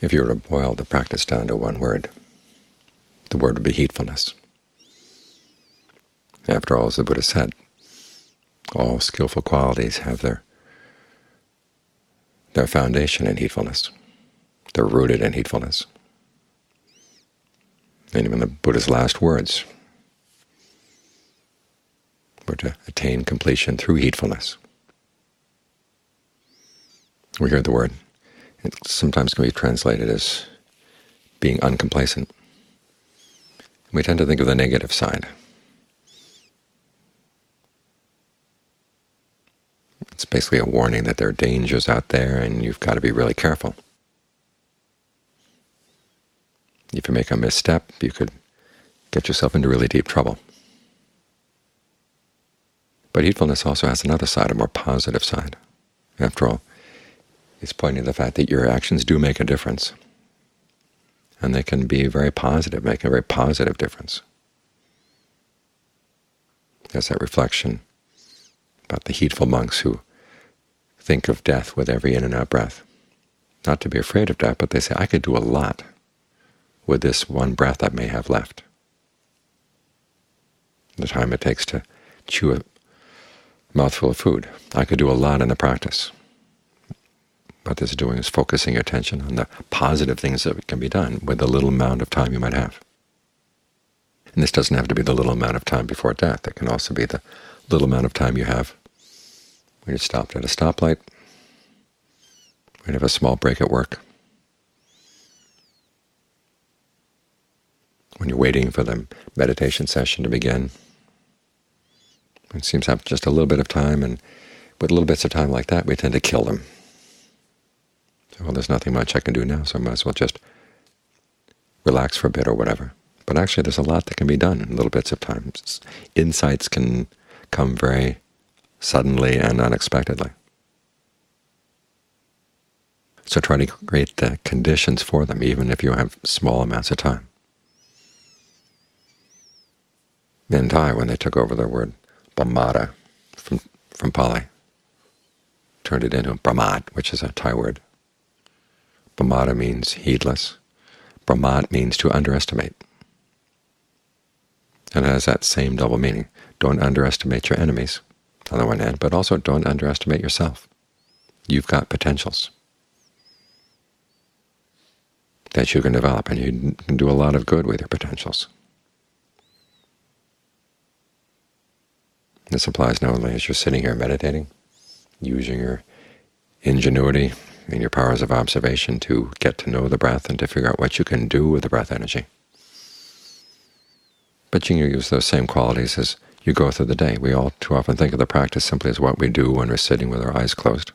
If you were to boil the practice down to one word, the word would be heedfulness. After all, as the Buddha said, all skillful qualities have their foundation in heedfulness. They're rooted in heedfulness. And even the Buddha's last words were to attain completion through heedfulness. We hear the word. It sometimes can be translated as being uncomplacent. We tend to think of the negative side. It's basically a warning that there are dangers out there and you've got to be really careful. If you make a misstep, you could get yourself into really deep trouble. But heedfulness also has another side, a more positive side. After all, it's pointing to the fact that your actions do make a difference. And they can be very positive, make a very positive difference. There's that reflection about the heedful monks who think of death with every in and out breath. Not to be afraid of death, but they say, I could do a lot with this one breath I may have left. The time it takes to chew a mouthful of food. I could do a lot in the practice. What this is doing is focusing your attention on the positive things that can be done with the little amount of time you might have. And this doesn't have to be the little amount of time before death. It can also be the little amount of time you have when you're stopped at a stoplight, when you have a small break at work, when you're waiting for the meditation session to begin. It seems to have just a little bit of time, and with little bits of time like that, we tend to kill them. Well, there's nothing much I can do now, so I might as well just relax for a bit or whatever. But actually there's a lot that can be done in little bits of time. Insights can come very suddenly and unexpectedly. So try to create the conditions for them, even if you have small amounts of time. In Thai, when they took over the word pamāda from Pali, turned it into brahmad, which is a Thai word. Pamāda means heedless. Brahmad means to underestimate. And it has that same double meaning. Don't underestimate your enemies, on the one hand, but also don't underestimate yourself. You've got potentials that you can develop, and you can do a lot of good with your potentials. This applies not only as you're sitting here meditating, using your ingenuity and your powers of observation to get to know the breath and to figure out what you can do with the breath energy. But you can use those same qualities as you go through the day. We all too often think of the practice simply as what we do when we're sitting with our eyes closed.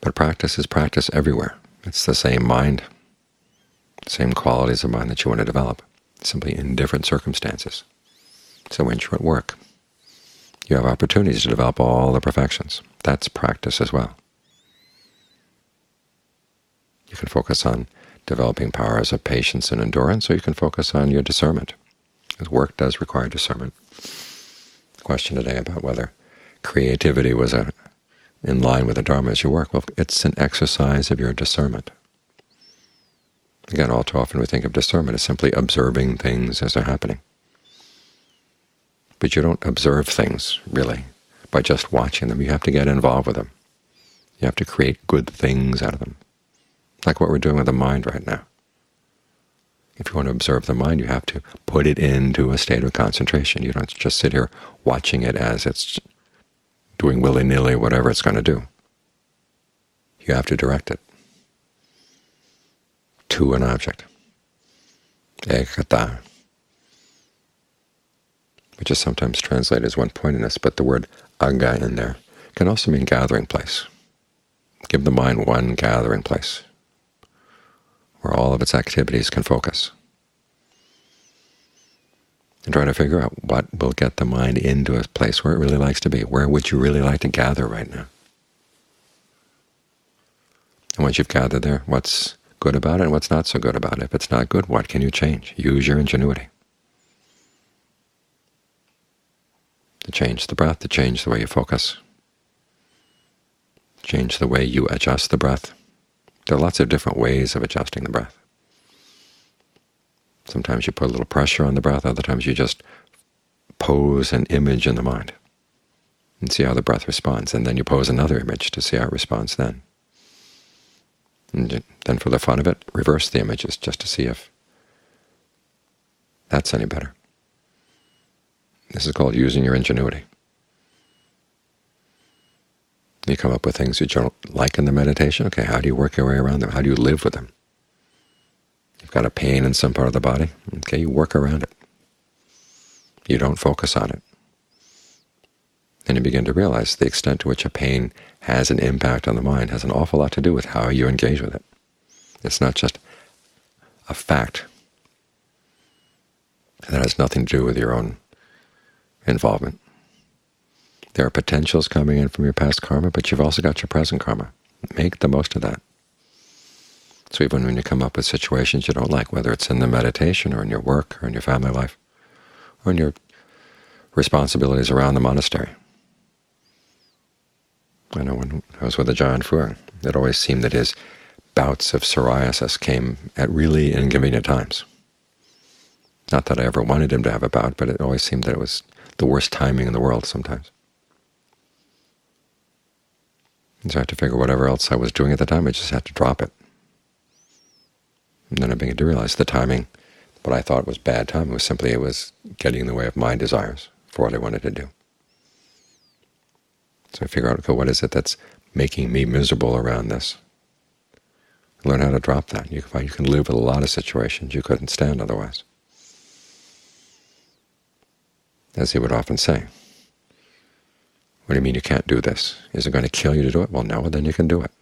But practice is practice everywhere. It's the same mind, same qualities of mind that you want to develop, simply in different circumstances. So when you're at work, you have opportunities to develop all the perfections. That's practice as well. You can focus on developing powers of patience and endurance, or you can focus on your discernment, because work does require discernment. The question today about whether creativity was in line with the Dharma as you work, well, it's an exercise of your discernment. Again, all too often we think of discernment as simply observing things as they're happening. But you don't observe things, really, by just watching them. You have to get involved with them. You have to create good things out of them, like what we're doing with the mind right now. If you want to observe the mind, you have to put it into a state of concentration. You don't just sit here watching it as it's doing willy-nilly whatever it's going to do. You have to direct it to an object. Ekata, which is sometimes translated as one-pointedness, but the word aga in there can also mean gathering place. Give the mind one gathering place where all of its activities can focus. And try to figure out what will get the mind into a place where it really likes to be. Where would you really like to gather right now? And once you've gathered there, what's good about it and what's not so good about it? If it's not good, what can you change? Use your ingenuity to change the breath, to change the way you focus, change the way you adjust the breath, There are lots of different ways of adjusting the breath. Sometimes you put a little pressure on the breath, other times you just pose an image in the mind and see how the breath responds, and then you pose another image to see how it responds then. And then for the fun of it, reverse the images just to see if that's any better. This is called using your ingenuity. You come up with things you don't like in the meditation. Okay, how do you work your way around them? How do you live with them? You've got a pain in some part of the body. Okay, you work around it. You don't focus on it. And you begin to realize the extent to which a pain has an impact on the mind has an awful lot to do with how you engage with it. It's not just a fact. That has nothing to do with your own involvement. There are potentials coming in from your past karma, but you've also got your present karma. Make the most of that. So even when you come up with situations you don't like, whether it's in the meditation or in your work or in your family life or in your responsibilities around the monastery. I know when I was with Ajaan Fuang, it always seemed that his bouts of psoriasis came at really inconvenient times. Not that I ever wanted him to have a bout, but it always seemed that it was the worst timing in the world sometimes. And so I had to figure whatever else I was doing at the time, I just had to drop it. And then I began to realize the timing, what I thought was bad timing, was simply it was getting in the way of my desires for what I wanted to do. So I figure out, okay, what is it that's making me miserable around this? Learn how to drop that. You can live with a lot of situations you couldn't stand otherwise. As he would often say, what do you mean you can't do this? Is it going to kill you to do it? Well, no, then you can do it.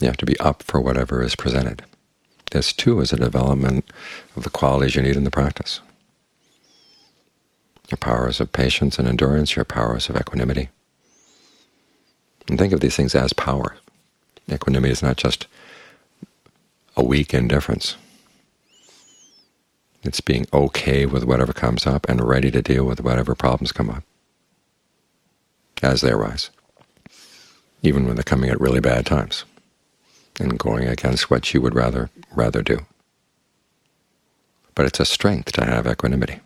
You have to be up for whatever is presented. This, too, is a development of the qualities you need in the practice. Your powers of patience and endurance, your powers of equanimity. And think of these things as power. Equanimity is not just a weak indifference. It's being okay with whatever comes up and ready to deal with whatever problems come up as they arise, even when they're coming at really bad times and going against what you would rather do. But it's a strength to have equanimity.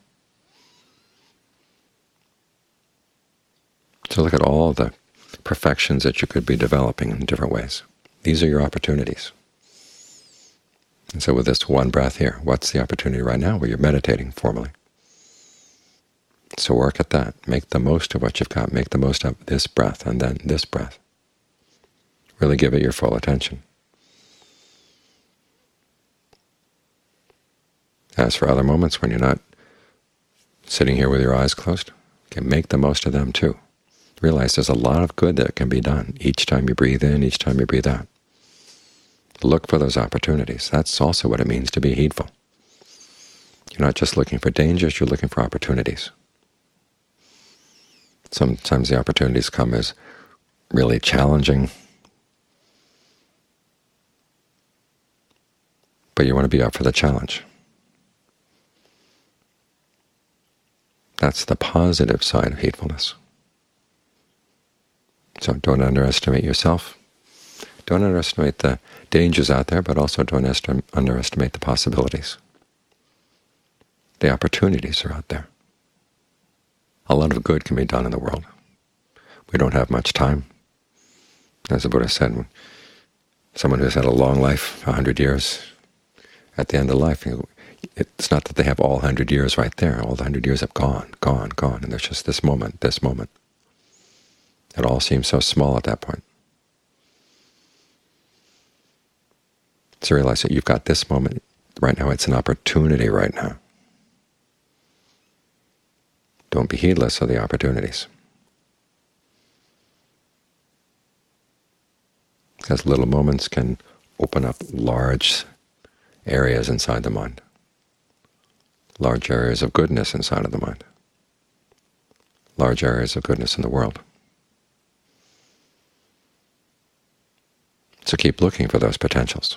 So look at all the perfections that you could be developing in different ways. These are your opportunities. And so with this one breath here, what's the opportunity right now where you're meditating formally? So work at that. Make the most of what you've got. Make the most of this breath and then this breath. Really give it your full attention. As for other moments when you're not sitting here with your eyes closed, okay, make the most of them too. Realize there's a lot of good that can be done each time you breathe in, each time you breathe out. Look for those opportunities. That's also what it means to be heedful. You're not just looking for dangers, you're looking for opportunities. Sometimes the opportunities come as really challenging, but you want to be up for the challenge. That's the positive side of heedfulness. So don't underestimate yourself. Don't underestimate the dangers out there, but also don't underestimate the possibilities. The opportunities are out there. A lot of good can be done in the world. We don't have much time. As the Buddha said, someone who's had a long life, 100 years, at the end of life, it's not that they have all 100 years right there. All the 100 years have gone, and there's just this moment. It all seems so small at that point. So realize that you've got this moment right now. It's an opportunity right now. Don't be heedless of the opportunities. Because little moments can open up large areas inside the mind, large areas of goodness inside of the mind, large areas of goodness in the world. So keep looking for those potentials.